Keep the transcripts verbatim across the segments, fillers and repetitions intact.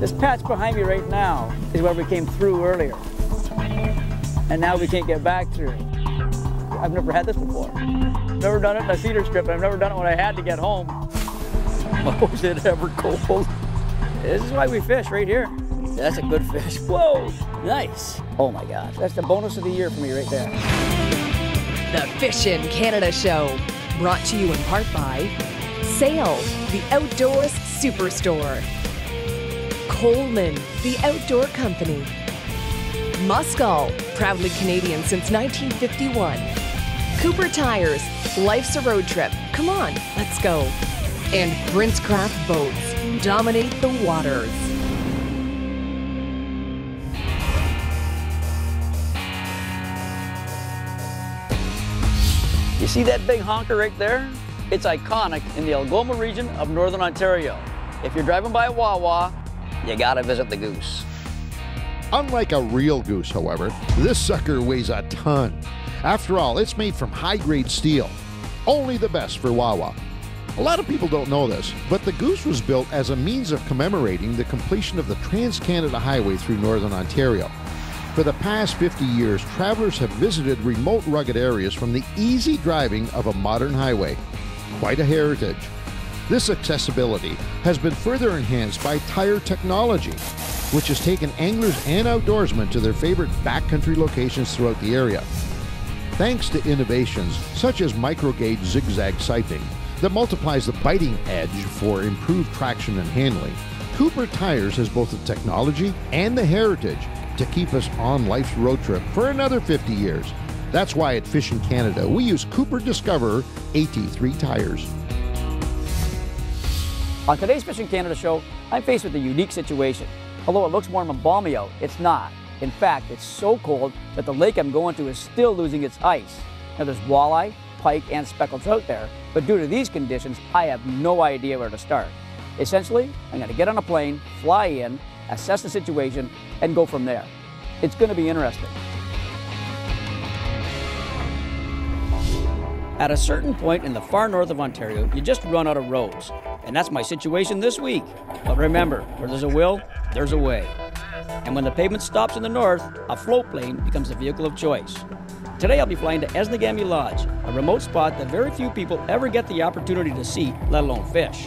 This patch behind me right now is where we came through earlier. And now we can't get back through. I've never had this before. Never done it in a cedar strip, and I've never done it when I had to get home. Oh, is it ever cold? This is why we fish right here. That's a good fish. Whoa, nice. Oh my gosh, that's the bonus of the year for me right there. The Fish'n Canada Show, brought to you in part by SAIL, the Outdoors Superstore, Coleman, the Outdoor Company, Muskoka, proudly Canadian since nineteen fifty-one, Cooper Tires, life's a road trip, come on, let's go, and Princecraft Boats, dominate the waters. You see that big honker right there? It's iconic in the Algoma region of Northern Ontario. If you're driving by Wawa, you gotta visit the goose. Unlike a real goose, however, this sucker weighs a ton. After all, it's made from high-grade steel. Only the best for Wawa. A lot of people don't know this, but the goose was built as a means of commemorating the completion of the Trans-Canada Highway through Northern Ontario. For the past fifty years, travelers have visited remote rugged areas from the easy driving of a modern highway. Quite a heritage. This accessibility has been further enhanced by tire technology, which has taken anglers and outdoorsmen to their favorite backcountry locations throughout the area. Thanks to innovations such as micro-gauge zigzag siping that multiplies the biting edge for improved traction and handling, Cooper Tires has both the technology and the heritage to keep us on life's road trip for another fifty years. That's why at Fish'n Canada, we use Cooper Discoverer A T three tires. On today's Fish'n Canada Show, I'm faced with a unique situation. Although it looks warm and balmy out, it's not. In fact, it's so cold that the lake I'm going to is still losing its ice. Now there's walleye, pike, and speckled trout there, but due to these conditions, I have no idea where to start. Essentially, I'm gonna get on a plane, fly in, assess the situation, and go from there. It's going to be interesting. At a certain point in the far north of Ontario, you just run out of roads. And that's my situation this week. But remember, where there's a will, there's a way. And when the pavement stops in the north, a float plane becomes the vehicle of choice. Today I'll be flying to Esnagami Lodge, a remote spot that very few people ever get the opportunity to see, let alone fish.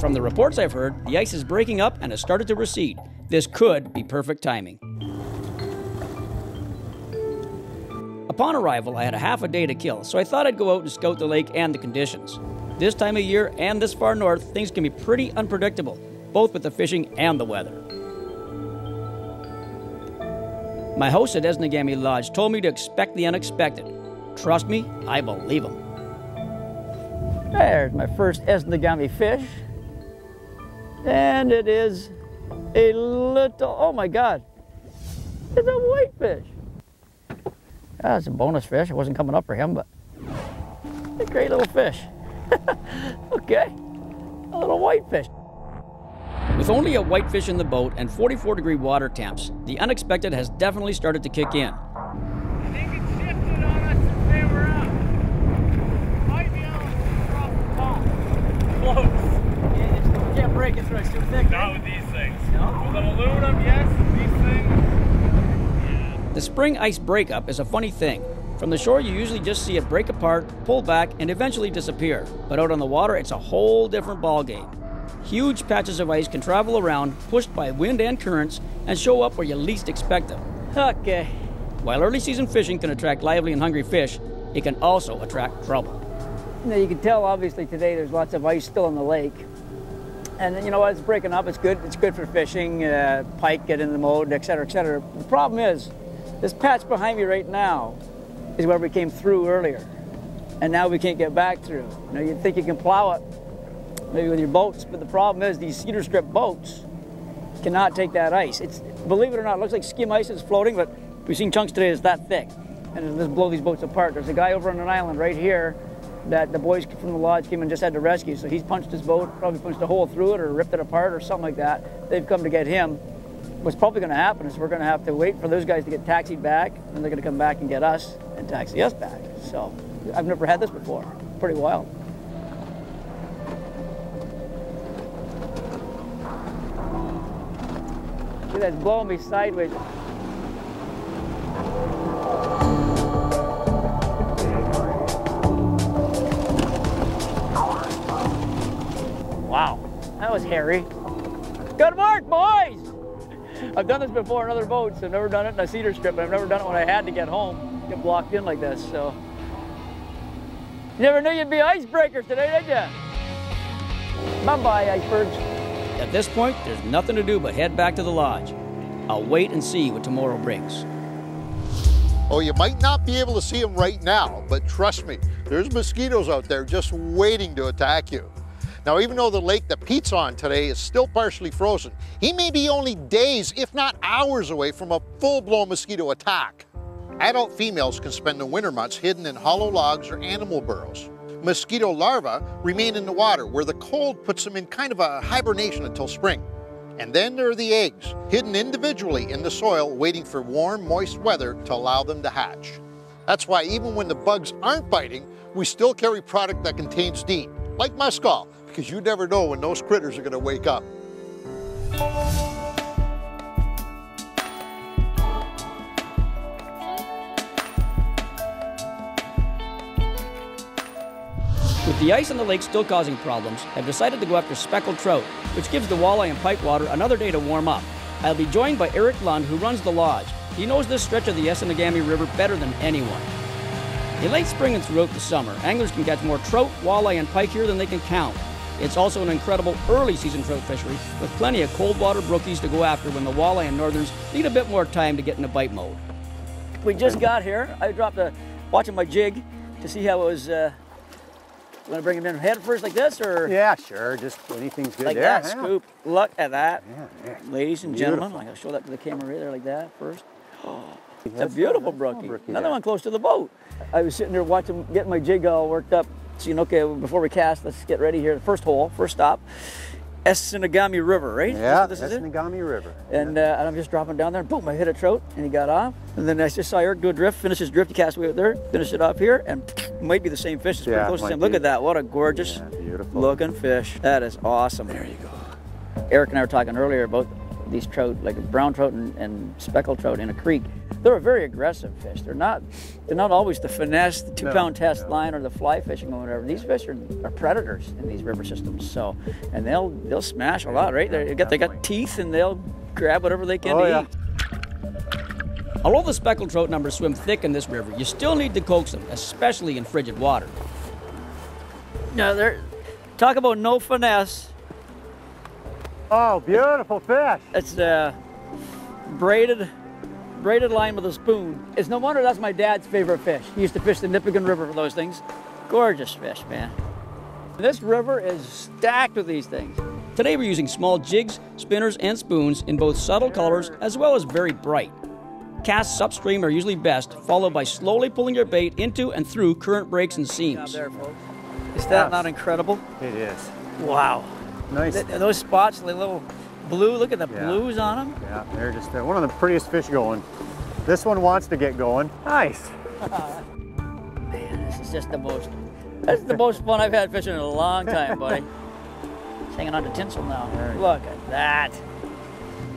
From the reports I've heard, the ice is breaking up and has started to recede. This could be perfect timing. Upon arrival, I had a half a day to kill, so I thought I'd go out and scout the lake and the conditions. This time of year and this far north, things can be pretty unpredictable, both with the fishing and the weather. My host at Esnagami Lodge told me to expect the unexpected. Trust me, I believe him. There's my first Esnagami fish. And it is a little, oh my God, it's a whitefish. That's a bonus fish. I wasn't coming up for him, but a great little fish. Okay, a little whitefish. With only a whitefish in the boat and forty-four degree water temps, the unexpected has definitely started to kick in. I think it shifted on us since they were up. Might be on the top. Close. Can't break it through, it's too thick. Not with these things. No? With an aluminum, yes, these things. Yeah. The spring ice breakup is a funny thing. From the shore, you usually just see it break apart, pull back, and eventually disappear. But out on the water, it's a whole different ballgame. Huge patches of ice can travel around, pushed by wind and currents, and show up where you least expect them. Okay. While early season fishing can attract lively and hungry fish, it can also attract trouble. Now you can tell, obviously, today there's lots of ice still in the lake. And you know what, it's breaking up, it's good, it's good for fishing, uh, pike get in the mode, et cetera, et cetera. The problem is, this patch behind me right now is where we came through earlier. And now we can't get back through. You know, you'd think you can plow it, maybe with your boats, but the problem is these cedar strip boats cannot take that ice. It's, believe it or not, it looks like skim ice is floating, but we've seen chunks today that's that thick. And it'll just blow these boats apart. There's a guy over on an island right here that the boys from the lodge came and just had to rescue. So he's punched his boat, probably punched a hole through it or ripped it apart or something like that. They've come to get him. What's probably gonna happen is we're gonna have to wait for those guys to get taxied back, and they're gonna come back and get us and taxi us back. So I've never had this before. Pretty wild. that's blowing me sideways. Wow, that was hairy. Good work, boys! I've done this before in other boats. I've never done it in a cedar strip, but I've never done it when I had to get home, get blocked in like this, so. You never knew you'd be icebreakers today, did you? Bye-bye, icebergs. At this point, there's nothing to do but head back to the lodge. I'll wait and see what tomorrow brings. Oh, you might not be able to see them right now, but trust me, there's mosquitoes out there just waiting to attack you. Now, even though the lake that Pete's on today is still partially frozen, he may be only days, if not hours away from a full-blown mosquito attack. Adult females can spend the winter months hidden in hollow logs or animal burrows. Mosquito larvae remain in the water, where the cold puts them in kind of a hibernation until spring. And then there are the eggs, hidden individually in the soil, waiting for warm, moist weather to allow them to hatch. That's why even when the bugs aren't biting, we still carry product that contains DEET, like Muscol, because you never know when those critters are going to wake up. With the ice on the lake still causing problems, I've decided to go after speckled trout, which gives the walleye and pikewater another day to warm up. I'll be joined by Eric Lund, who runs the lodge. He knows this stretch of the Esnagami River better than anyone. In late spring and throughout the summer, anglers can catch more trout, walleye, and pike here than they can count. It's also an incredible early season trout fishery with plenty of cold water brookies to go after when the walleye and northerns need a bit more time to get into bite mode. We just got here. I dropped a, watching my jig to see how it was. Uh, you want to bring him in head first like this, or? Yeah, sure, just anything's good like there. Like that, yeah. Scoop, look at that. Yeah, yeah. Ladies and beautiful. Gentlemen, I'm gonna show that to the camera right there like that first. Oh. It's that's a beautiful brookie. brookie. Another yeah. one close to the boat. I was sitting there watching, getting my jig all worked up, seeing, okay, before we cast, let's get ready here. The first hole, first stop, Esnagami River, right? Yeah, this, this Esnagami is River. And, yeah. uh, and I'm just dropping down there, boom, I hit a trout, and he got off. And then I just saw Eric do a drift, finish his drift, he cast away out there, finish it off here, and it might be the same fish. It's yeah, pretty close to the same. Look at that, what a gorgeous yeah, beautiful. looking fish. That is awesome. There you go. Eric and I were talking earlier about these trout, like brown trout and, and speckled trout in a creek. They're a very aggressive fish. They're not they're not always the finesse, the two-pound no, test no. line or the fly fishing or whatever. These fish are, are predators in these river systems. So, and they'll they'll smash a lot, right? They got they got teeth and they'll grab whatever they can oh, to yeah. eat. Although the speckled trout numbers swim thick in this river, you still need to coax them, especially in frigid water. Now, they're talk about no finesse. Oh, beautiful fish! It's uh, braided. braided line with a spoon. It's no wonder that's my dad's favorite fish. He used to fish the Nipigon River for those things. Gorgeous fish, man. This river is stacked with these things. Today we're using small jigs, spinners, and spoons in both subtle colors as well as very bright. Casts upstream are usually best, followed by slowly pulling your bait into and through current breaks and seams. There, folks. Is that not incredible? It is. Wow. Nice. Th those spots, the little blue, look at the yeah. blues on them. Yeah, they're just uh, one of the prettiest fish going. This one wants to get going. Nice. Man, this is just the most, that's the most fun I've had fishing in a long time, buddy. It's hanging on to tinsel now. Look at that.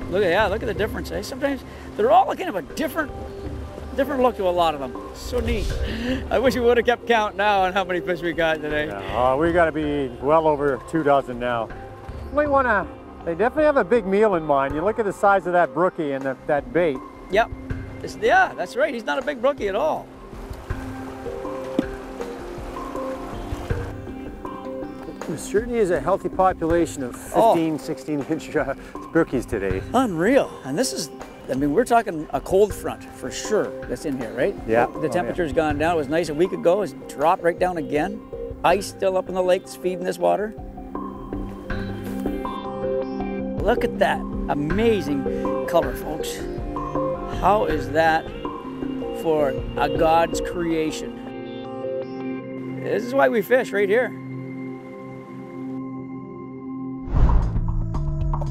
Look at, yeah, look at the difference, eh? Sometimes they're all kind of a different, different look to a lot of them. So neat. I wish we would have kept count now on how many fish we got today. Yeah, uh, we got to be well over two dozen now. We want to They definitely have a big meal in mind. You look at the size of that brookie and the, that bait. Yep. It's, yeah, that's right. He's not a big brookie at all. There certainly is a healthy population of fifteen, sixteen-inch oh. uh, brookies today. Unreal. And this is, I mean, we're talking a cold front for sure that's in here, right? Yeah. The, the temperature's oh, yeah. gone down. It was nice a week ago. It's dropped right down again. Ice still up in the lake. It's feeding this water. Look at that amazing color, folks. How is that for a God's creation? This is why we fish right here.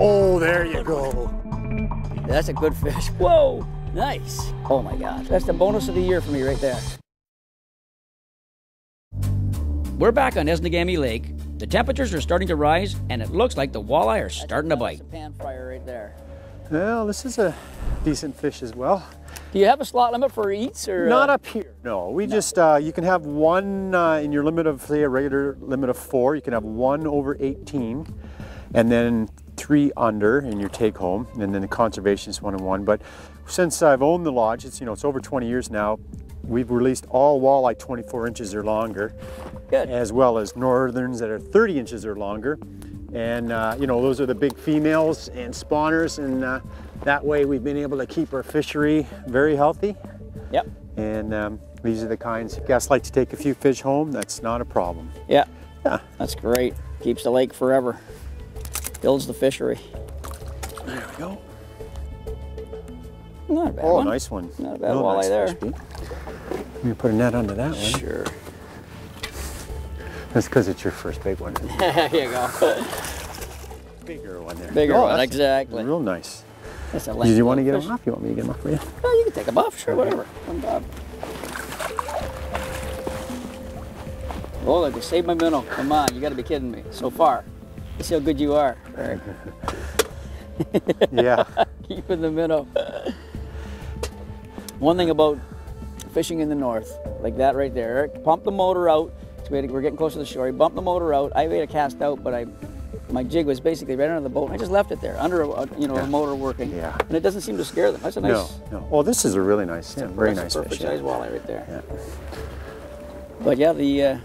Oh, there you go. That's a good fish. Whoa, nice. Oh my gosh, that's the bonus of the year for me right there. We're back on Esnagami Lake. The temperatures are starting to rise, and it looks like the walleye are starting to bite. That's a pan fryer right there. Well, this is a decent fish as well. Do you have a slot limit for eats or? Not uh, up here, no. We no. just, uh, you can have one uh, in your limit of, say, a regular limit of four. You can have one over eighteen and then three under in your take home. And then the conservation is one and one. But since I've owned the lodge, it's, you know, it's over twenty years now, we've released all walleye twenty-four inches or longer. Good. As well as northerns that are thirty inches or longer. And, uh, you know, those are the big females and spawners, and uh, that way we've been able to keep our fishery very healthy. Yep. And um, these are the kinds, if guests like to take a few fish home, that's not a problem. Yeah. Yeah. That's great. Keeps the lake forever. Builds the fishery. There we go. Not a bad oh, one. Oh, nice one. Not a bad no, walleye there. Let me put a net onto that one. Sure. That's because it's your first big one. There you go. Bigger one there. Bigger oh, one, exactly. Real nice. That's a Did you want to get fish. them off? You want me to get them off for you? Well, you can take them off, sure, whatever. I'm, uh... Oh, look, you saved my minnow. Come on, you got to be kidding me. So far, you see how good you are, Eric. Yeah. Keeping the minnow. One thing about fishing in the north, like that right there, Eric, pump the motor out. So we had to, we're getting close to the shore. He bumped the motor out. I made a cast out, but I, my jig was basically right under the boat. And I just left it there, under a, a you know yeah. a motor working. Yeah. And it doesn't seem to scare them. That's a nice. No. no. Oh, this is a really nice, yeah, very nice fish. Nice walleye right there. Yeah. But yeah, the, uh,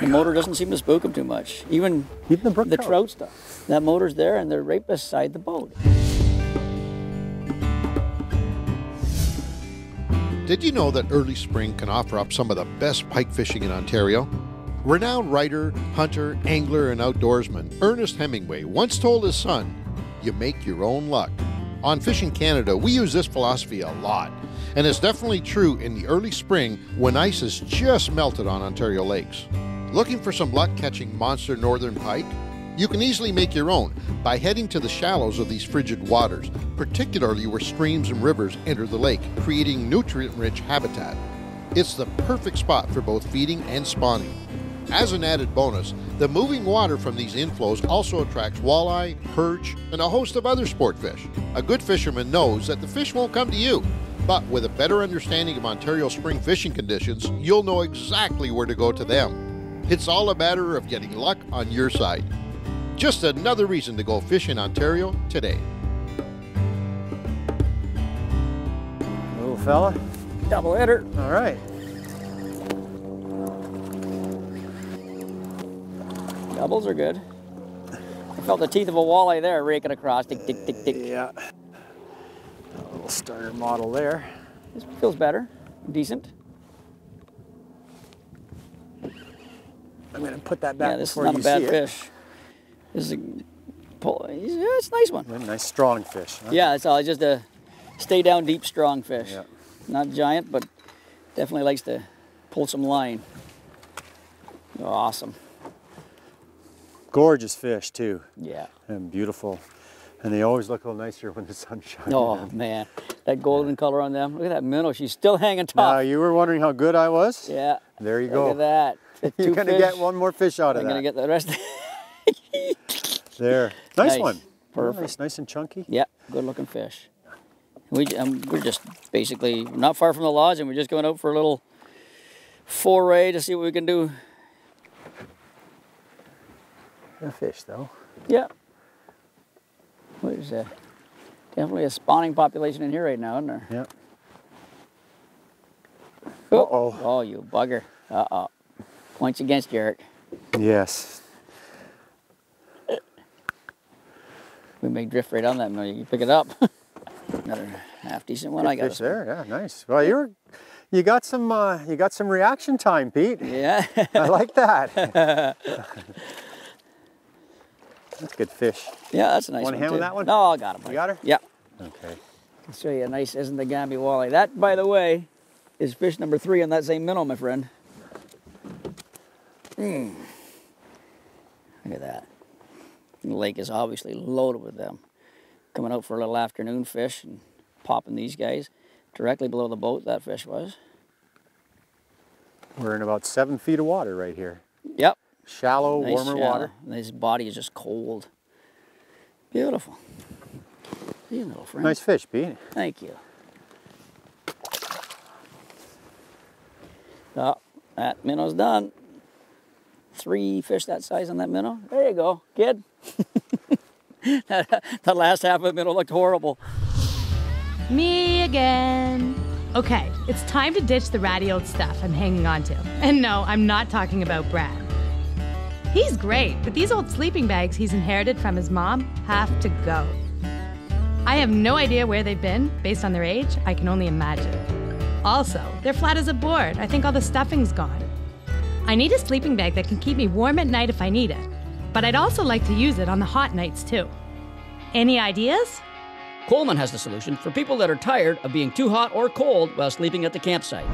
the motor doesn't seem to spook them too much. Even even the brook the trout. trout stuff. That motor's there, and they're right beside the boat. Did you know that early spring can offer up some of the best pike fishing in Ontario? Renowned writer, hunter, angler, and outdoorsman Ernest Hemingway once told his son, "You make your own luck." On Fish'n Canada, we use this philosophy a lot, and it's definitely true in the early spring when ice has just melted on Ontario lakes. Looking for some luck catching monster northern pike? You can easily make your own by heading to the shallows of these frigid waters, particularly where streams and rivers enter the lake, creating nutrient-rich habitat. It's the perfect spot for both feeding and spawning. As an added bonus, the moving water from these inflows also attracts walleye, perch, and a host of other sport fish. A good fisherman knows that the fish won't come to you, but with a better understanding of Ontario spring fishing conditions, you'll know exactly where to go to them. It's all a matter of getting luck on your side. Just another reason to go fish in Ontario today. Little fella. Double header. All right. Doubles are good. I felt the teeth of a walleye there raking across. Tick, tick, tick, tick. Yeah. A little starter model there. This feels better. Decent. I'm going to put that back yeah, this before is not you see it. a bad fish. This is a pull. Yeah, it's a nice one. A nice strong fish. Huh? Yeah, it's all just a stay down deep strong fish. Yeah. Not giant, but definitely likes to pull some line. Oh, awesome. Gorgeous fish too. Yeah. And beautiful. And they always look a little nicer when the sun shines. Oh man, that golden color on them. Look at that minnow. She's still hanging top. Now, you were wondering how good I was? Yeah. There you go. Look at that. You're gonna get one more fish out of that. I'm gonna get the rest. There, nice, nice one. Perfect. Nice, nice and chunky. Yeah, good looking fish. We um, we're just basically not far from the lodge, and we're just going out for a little foray to see what we can do. A fish though. Yeah. What is that? Definitely a spawning population in here right now, isn't there? Yeah. Oh, uh oh, oh, you bugger! Uh oh. Points against Eric. Yes. We may drift right on that minnow. You can pick it up. Another half decent one. Good I got fish there. Yeah, nice. Well, you're you got some uh, you got some reaction time, Pete. Yeah, I like that. That's a good fish. Yeah, that's a nice one. Want to handle that one? No, I got him. You got her? Yeah. Okay. I'll show you a nice Esnagami walleye. That, by the way, is fish number three on that same minnow, my friend. Mm. Look at that. The lake is obviously loaded with them. Coming out for a little afternoon fish and popping these guys directly below the boat that fish was. We're in about seven feet of water right here. Yep. Shallow, nice warmer shallow. water. And his body is just cold. Beautiful. Hey, little friend. Nice fish, Pete. Thank you. Oh, that minnow's done. Three fish that size on that minnow. There you go, kid. The last half of the minnow looked horrible. Me again. Okay, it's time to ditch the ratty old stuff I'm hanging on to. And no, I'm not talking about Brad. He's great, but these old sleeping bags he's inherited from his mom have to go. I have no idea where they've been. Based on their age, I can only imagine. Also, they're flat as a board. I think all the stuffing's gone. I need a sleeping bag that can keep me warm at night if I need it, but I'd also like to use it on the hot nights too. Any ideas? Coleman has the solution for people that are tired of being too hot or cold while sleeping at the campsite.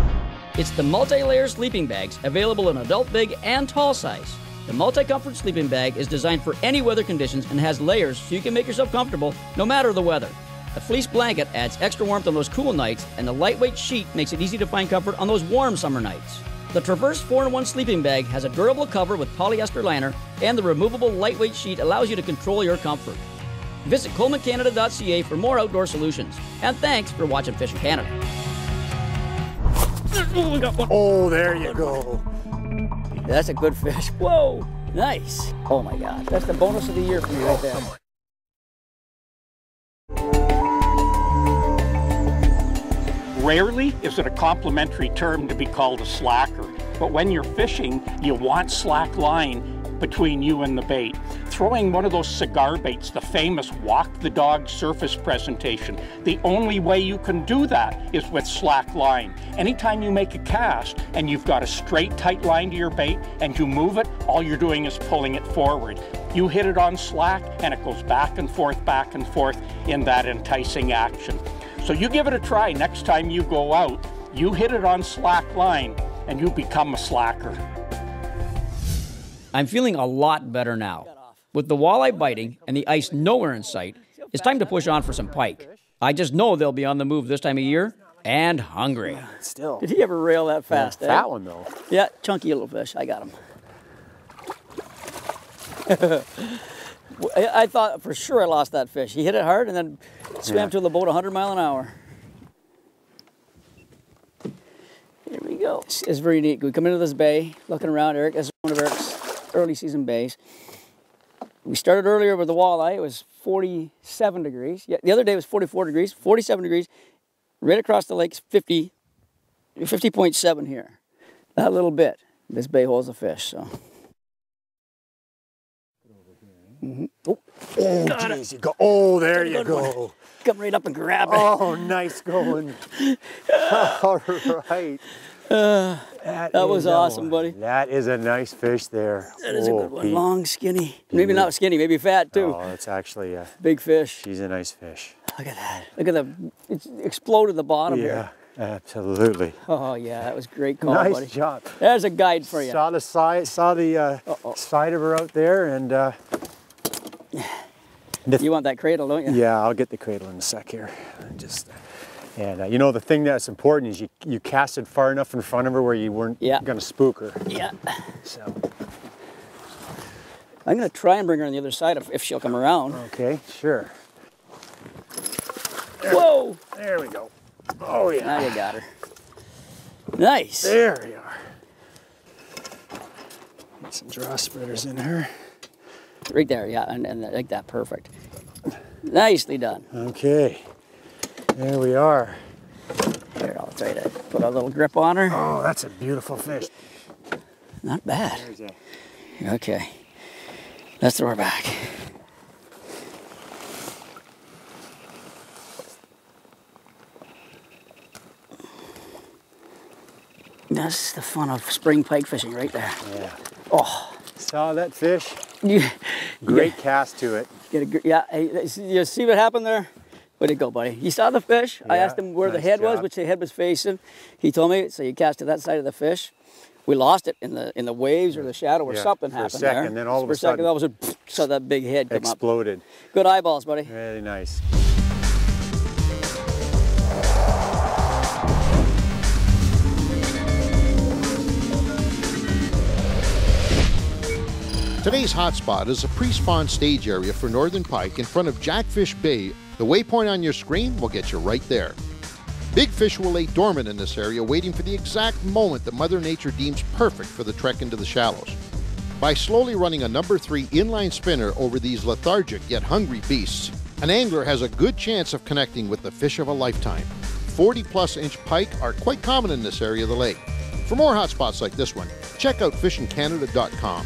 It's the multi-layer sleeping bags available in adult big and tall size. The multi-comfort sleeping bag is designed for any weather conditions and has layers so you can make yourself comfortable no matter the weather. The fleece blanket adds extra warmth on those cool nights, and the lightweight sheet makes it easy to find comfort on those warm summer nights. The Traverse four in one sleeping bag has a durable cover with polyester liner, and the removable lightweight sheet allows you to control your comfort. Visit Coleman Canada dot C A for more outdoor solutions. And thanks for watching Fish'n Canada. Oh, there you go. That's a good fish. Whoa, nice. Oh my gosh, that's the bonus of the year for me right there. Rarely is it a complimentary term to be called a slacker, but when you're fishing, you want slack line between you and the bait. Throwing one of those cigar baits, the famous walk the dog surface presentation, the only way you can do that is with slack line. Anytime you make a cast and you've got a straight, tight line to your bait and you move it, all you're doing is pulling it forward. You hit it on slack and it goes back and forth, back and forth in that enticing action. So you give it a try next time you go out. You hit it on slack line and you become a slacker. I'm feeling a lot better now. With the walleye biting and the ice nowhere in sight, it's time to push on for some pike. I just know they'll be on the move this time of year and hungry. Still. Did he ever rail that fast? That eh? One though. Yeah, chunky little fish. I got him. I thought for sure I lost that fish. He hit it hard and then swam yeah. to the boat one hundred mile an hour. Here we go. It's, it's very neat. We come into this bay, looking around. Eric, this is one of Eric's early season bays. We started earlier with the walleye. It was forty-seven degrees. Yeah, the other day was forty-four degrees, forty-seven degrees. Right across the lake's fifty, fifty point seven here. That little bit. This bay holds a fish, so. Mm-hmm. Oh, oh geez, you go. Oh, there you go. One. Come right up and grab it. Oh, nice going. All right. Uh, that that was awesome, buddy. That is a nice fish there. That is oh, a good one. Pete. Long, skinny. Pete. Maybe not skinny, maybe fat too. Oh, it's actually a big fish. She's a nice fish. Look at that. Look at the, it's exploded the bottom yeah. here. Absolutely. Oh yeah, that was great call, nice buddy. Nice job. There's a guide for you. Saw the side, saw the uh, uh-oh. side of her out there, and uh, the you want that cradle, don't you? Yeah, I'll get the cradle in a sec here. Just and uh, you know the thing that's important is you you cast it far enough in front of her where you weren't yeah. going to spook her. Yeah. So I'm going to try and bring her on the other side if, if she'll come around. Okay, sure. There, whoa! There we go. Oh yeah. Now you got her. Nice. There we are. Get some draw spreaders in her. Right there, yeah, and, and like that, perfect. Nicely done. Okay. There we are. Here, I'll try to put a little grip on her. Oh, that's a beautiful fish. Not bad. A... Okay. Let's throw her back. That's the fun of spring pike fishing right there. Yeah. Oh. Saw that fish. Yeah. Great yeah. cast to it. Get a, yeah. You see what happened there? Where'd it go, buddy? He saw the fish. Yeah, I asked him where nice the head job. was, which the head was facing. He told me, so you cast to that side of the fish. We lost it in the in the waves or the shadow or yeah, something happened there. For a second, there. then all of a sudden. For a second, all of a sudden, saw that big head come exploded. up. Exploded. Good eyeballs, buddy. Really nice. Today's hotspot is a pre-spawn stage area for northern pike in front of Jackfish Bay The waypoint on your screen will get you right there. Big fish will lay dormant in this area, waiting for the exact moment that Mother Nature deems perfect for the trek into the shallows. By slowly running a number three inline spinner over these lethargic yet hungry beasts, an angler has a good chance of connecting with the fish of a lifetime. forty plus inch pike are quite common in this area of the lake. For more hotspots like this one, check out Fishin Canada dot com.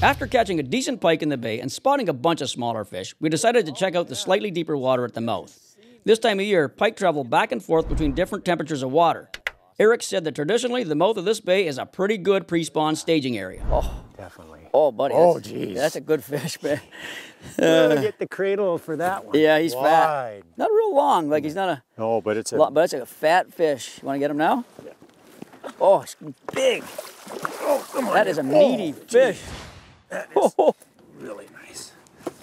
After catching a decent pike in the bay and spotting a bunch of smaller fish, we decided to check out the slightly deeper water at the mouth. This time of year, pike travel back and forth between different temperatures of water. Eric said that traditionally the mouth of this bay is a pretty good pre-spawn staging area. Oh, definitely. Oh, buddy. Oh, geez. That's a good fish, man. We're gonna get the cradle for that one. Yeah, he's Wide. fat. Not real long, like he's not a. No, but it's a. Lot, but it's a fat fish. You want to get him now? Yeah. Oh, it's big. Oh, come on. That here. is a meaty oh, fish. Geez. That is oh. really nice.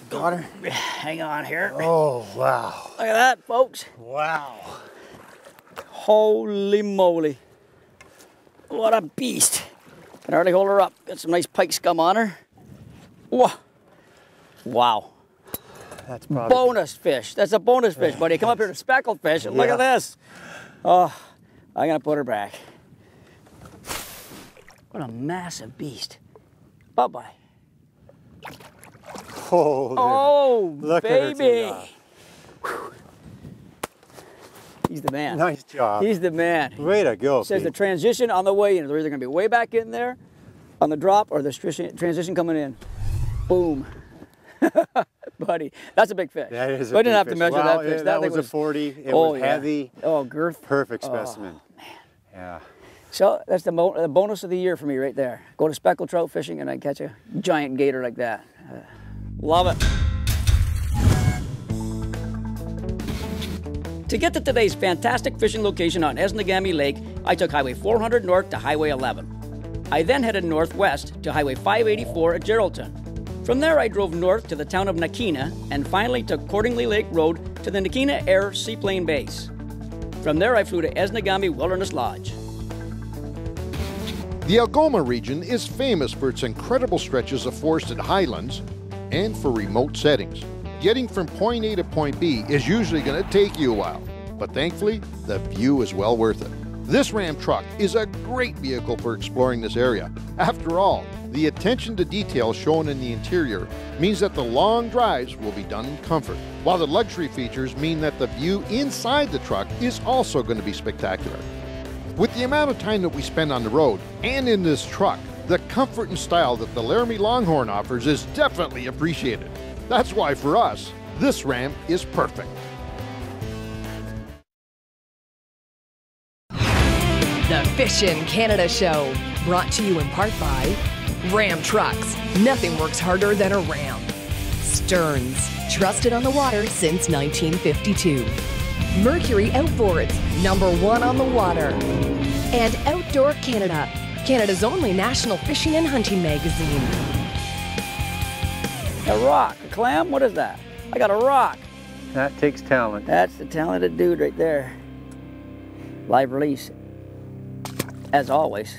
Got her. Hang on here. Oh, wow. Look at that, folks. Wow. Holy moly. What a beast. Can hardly hold her up. Got some nice pike scum on her. Whoa. Wow. That's probably... bonus fish. That's a bonus fish, yeah, buddy. Come up here to speckled fish. And yeah. Look at this. Oh, I'm going to put her back. What a massive beast. Bye-bye. Oh, oh Look baby! He's the man. Nice job. He's the man. Way to go. Says Pete. The transition on the way in. They're either going to be way back in there on the drop or the transition coming in. Boom. Buddy, that's a big fish. That is a but big fish. I didn't have to measure well, that fish. That, that was, was a forty. It oh, was yeah. heavy. Oh, girth. Perfect specimen. Oh, man. Yeah. So that's the, mo the bonus of the year for me right there. Go to speckled trout fishing and I catch a giant gator like that. Uh, love it. To get to today's fantastic fishing location on Esnagami Lake, I took Highway four hundred north to Highway eleven. I then headed northwest to Highway five eighty-four at Geraldton. From there I drove north to the town of Nakina and finally took Cordingley Lake Road to the Nakina Air Seaplane Base. From there I flew to Esnagami Wilderness Lodge. The Algoma region is famous for its incredible stretches of forested highlands and for remote settings. Getting from point A to point B is usually going to take you a while, but thankfully, the view is well worth it. This Ram truck is a great vehicle for exploring this area. After all, the attention to detail shown in the interior means that the long drives will be done in comfort, while the luxury features mean that the view inside the truck is also going to be spectacular. With the amount of time that we spend on the road and in this truck, the comfort and style that the Laramie Longhorn offers is definitely appreciated. That's why for us, this Ram is perfect. The Fish'n Canada Show, brought to you in part by Ram Trucks. Nothing works harder than a Ram. Stearns, trusted on the water since nineteen fifty-two. Mercury Outboards, number one on the water. And Outdoor Canada, Canada's only national fishing and hunting magazine. A rock, a clam, what is that? I got a rock. That takes talent. That's the talented dude right there. Live release, as always.